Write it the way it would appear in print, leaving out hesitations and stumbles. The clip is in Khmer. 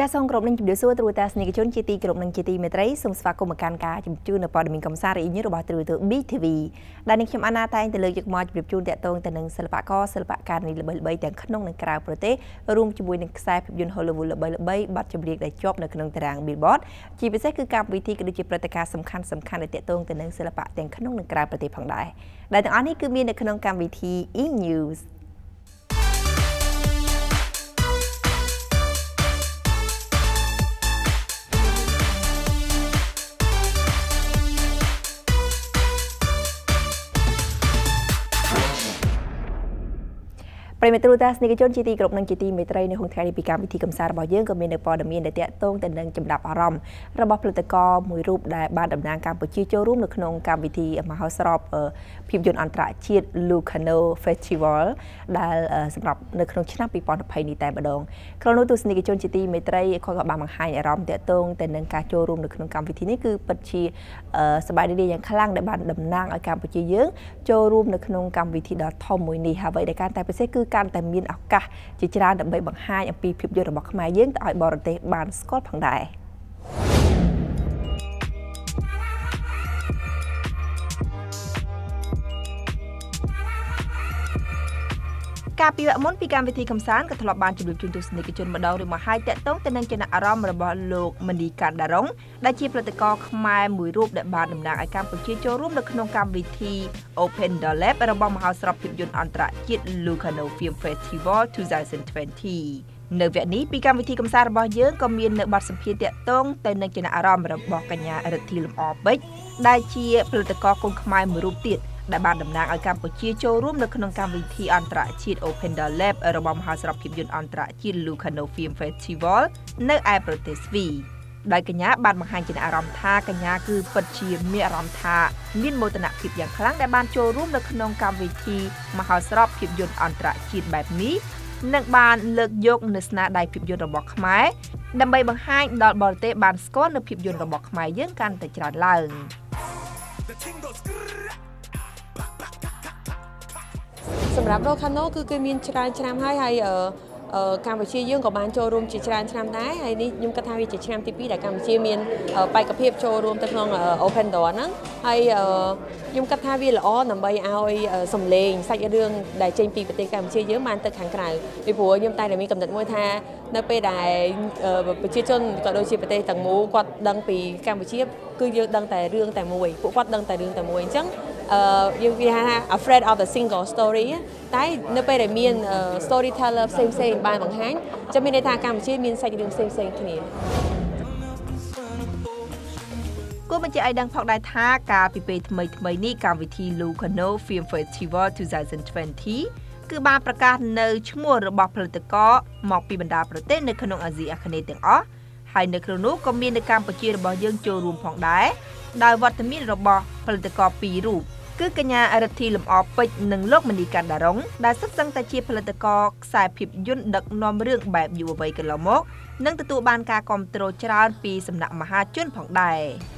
ចាសសូមគោរពនឹងជម្រាបសួរទៅតាមស្នេហកជនជាទីគោរពនឹងជាទីមេត្រីសូមស្វាគមន៍មកកាន់ការជម្ជូននៅព័ត៌មានកំសាន្ត ប្រិយមិត្តទូទាំងស្នេហកជនជាទីគោរពនិងជាទីមេត្រីនៅក្នុងថ្ងៃនេះពីកម្មវិធីកំសាន្តរបស់យើងក៏មាននៅព័ត៌មានដែលទាក់ទងទៅនឹងចំណាប់អារម្មណ៍របស់ផលិតករមួយរូបដែលបានតំណាងកម្ពុជាចូលរួមនៅក្នុងកម្មវិធីមហោស្រពភាពយន្តអន្តរជាតិ Lucano Festival ដែលសម្រាប់នៅក្នុងឆ្នាំ 2020 នេះតែម្ដង តែមានឱកាសជាច្រើនដើម្បីបង្ហាញអំពីភាពយន្តរបស់ខ្មែរយើងទៅឲ្យបរទេសបានស្គាល់ផងដែរ ការពីមុនពីកម្មវិធីកំសាន្តក៏ធ្លាប់បានជម្រាបជូនទស្សនិកជនម្ដងឬមួយហើយតាក់ទងទៅនឹងចំណាប់អារម្មណ៍របស់លោកមនីកាដារ៉ុងដែលជាផលិតករខ្មែរមួយរូបដែលបានតំណាងឲ្យកម្ពុជាចូលរួមនៅក្នុងកម្មវិធី Open Door Lab របស់មហោស្រពភាពយន្តអន្តរជាតិ Lucano Film Festival 2020 នៅវគ្គនេះពីកម្មវិធីកំសាន្តរបស់យើងក៏មាននៅបទសម្ភាសន៍តាក់ទងទៅនឹងចំណាប់អារម្មណ៍របស់កញ្ញារទ្ធីលំអពេជ្រដែលជាផលិតករកូនខ្មែរមួយរូបទៀត ដែលបានតំណាងឲ្យកម្ពុជាចូលរួមនៅក្នុងកម្មវិធីអន្តរជាតិ Open Door Lab របស់មហោស្រពភាពយន្តអន្តរជាតិ Lucano Film Festival នៅឯប្រទេសស្វីស សម្រាប់ Locarno គឺមានច្រើនឆ្នាំហើយហើយកម្ពុជាយើងក៏បានចូលរួមជាច្រើនឆ្នាំដែរហើយនេះខ្ញុំគិតថាវាជាឆ្នាំទី 2 ដែលកម្ពុជាមានបេក្ខភាពចូលរួមទៅក្នុង Open Door ហ្នឹងហើយខ្ញុំគិតថាវាល្អដើម្បីឲ្យសម្លេងសាច់រឿងដែលចេញពីប្រទេសកម្ពុជាយើងបានទៅខាងក្រៅពីព្រោះខ្ញុំតែតែមានកំណត់មួយថានៅពេលដែលប្រជាជនក៏ដូចជាប្រទេសទាំងមូលគាត់ដឹងពីកម្ពុជាគឺយើងដឹងតែរឿងតែមួយពួកគាត់ដឹងតែរឿងតែមួយអញ្ចឹង យើងវាហៅថា afraid of the single story តែនៅពេលដែលមាន storyteller ផ្សេងៗ បានបង្ហាញ ចាំ មានន័យថា កម្ពុជា មាន សាច់រឿង ផ្សេងៗ គ្នា គួរបញ្ជាក់ឲ្យដឹងផងដែរថា កាលពីពេលថ្មីៗនេះ កម្មវិធី Lucano Film Festival 2020 គឺបានប្រកាសនៅឈ្មោះរបស់ផលិតករមកពីបណ្ដាប្រទេសនៅក្នុងអាស៊ីអាគ្នេយ៍ទាំងអស់ ហើយនៅក្នុងនោះក៏មាននៅកម្ពុជារបស់យើងចូលរួមផងដែរ ដោយវត្តមានរបស់ផលិតករពីររូប គឺកញ្ញារទ្ធីលំអពេជ្រនិងលោកមនីកាដារ៉ុងដែលសុទ្ធសឹងតែជាផលិតករខ្សែភាពយន្តដឹកនាំរឿងបែបយុវវ័យកន្លងមកនិងទទួលបានការគាំទ្រច្រើនពីសំណាក់មហាជនផងដែរ។